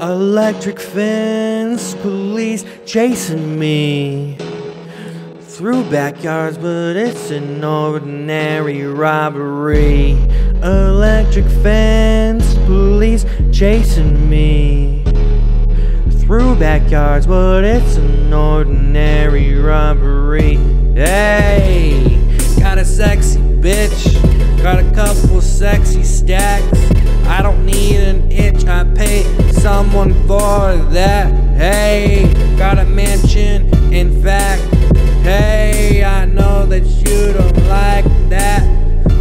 Electric fence, police chasing me through backyards, but it's an ordinary robbery. Electric fence, police chasing me through backyards, but it's an ordinary robbery. Hey, got a sexy bitch, got a couple sexy stacks. I don't need an itch, I pay someone for that. Hey, got a mansion, in fact. Hey, I know that you don't like that,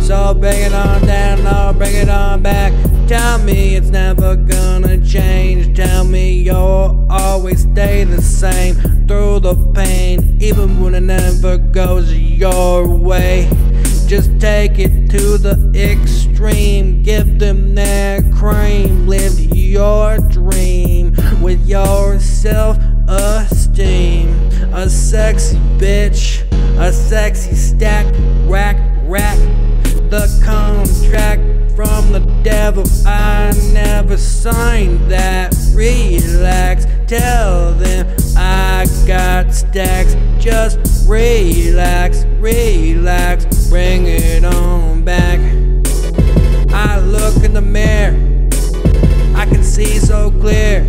so bring it on down, I'll bring it on back. Tell me it's never gonna change, tell me you'll always stay the same. Through the pain, even when it never goes your way, just take it to the extreme. Give them their cream, live your dream with your self-esteem. A sexy bitch, a sexy stack, rack. The contract from the devil, I never signed that. Relax, tell them I got stacks. Just relax, bring it on back. I look in the mirror, I can see so clear.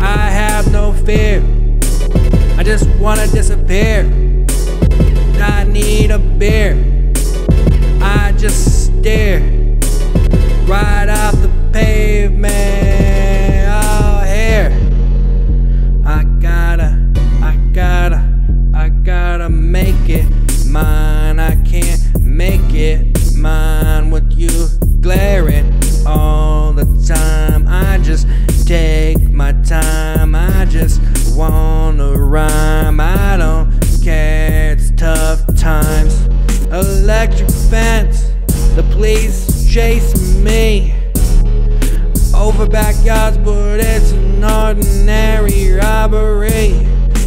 I have no fear, I just wanna disappear. I need a beer, I just stare right off the pavement. Oh, here I gotta make it mine. I can't make it mine with you glaring all the time. I just take my time, I just wanna rhyme. I don't care, it's tough times. Electric fence, the police chasing me over backyards, but it's an ordinary robbery.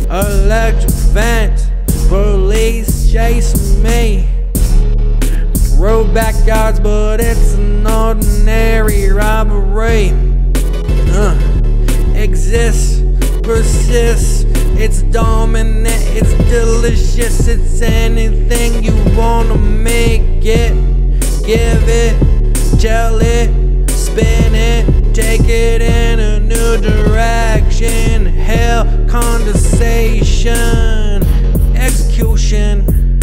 Electric fence, police chasing me through backyards, but it's an ordinary robbery. Exists, persists, it's dominant, it's delicious, it's anything you wanna make it. Give it, tell it, spin it, take it in a new direction. Hell, condensation, execution,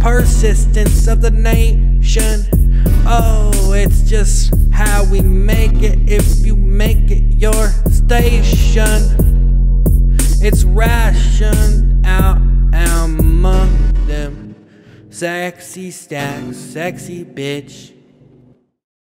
persistence of the nation. Oh, it's just how we make it. If you make it your station, it's rationed out among them. Sexy stacks, sexy bitch.